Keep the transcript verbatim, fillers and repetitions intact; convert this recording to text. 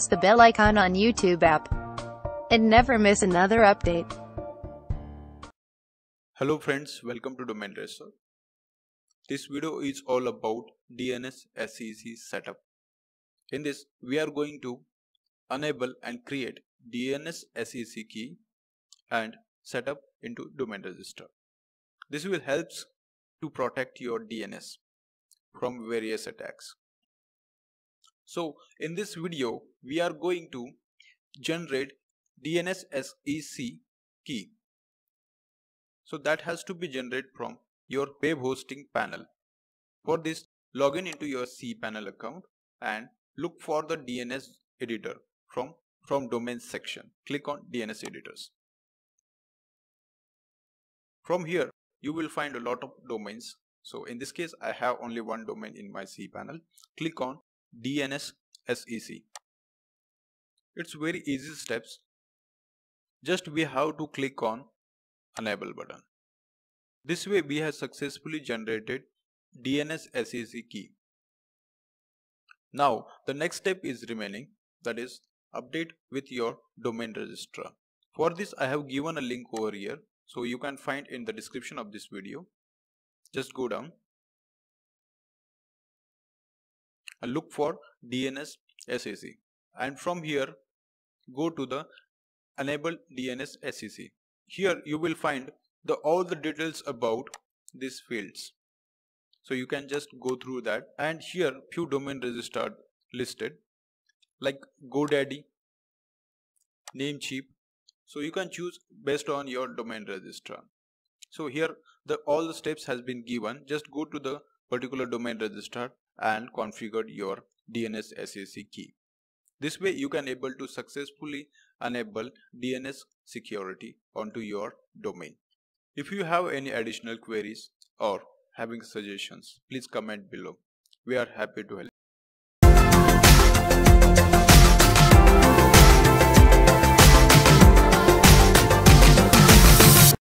press the bell icon on YouTube app and never miss another update. Hello friends, welcome to DomainRacer. This video is all about D N S S E C setup. In this, we are going to enable and create D N S S E C key and setup into domain register. This will help to protect your D N S from various attacks. So in this video, we are going to generate D N S S E C key. So that has to be generated from your web hosting panel. For this, login into your cPanel account and look for the D N S editor from, from domain section. Click on D N S editors. From here, you will find a lot of domains. So in this case, I have only one domain in my cPanel. Click on D N S S E C. It's very easy steps. Just we have to click on enable button. This way we have successfully generated D N S S E C key. Now the next step is remaining, that is update with your domain registrar. For this I have given a link over here, so you can find in the description of this video. Just go down and look for D N S S E C, and from here go to the enable D N S S E C. Here you will find the all the details about these fields, so you can just go through that, and here few domain registered listed like GoDaddy, Namecheap, so you can choose based on your domain registrar. So here the all the steps has been given. Just go to the particular domain registrar and configure your D N S S E C key. This way you can able to successfully enable D N S security onto your domain. If you have any additional queries or having suggestions, please comment below. We are happy to help.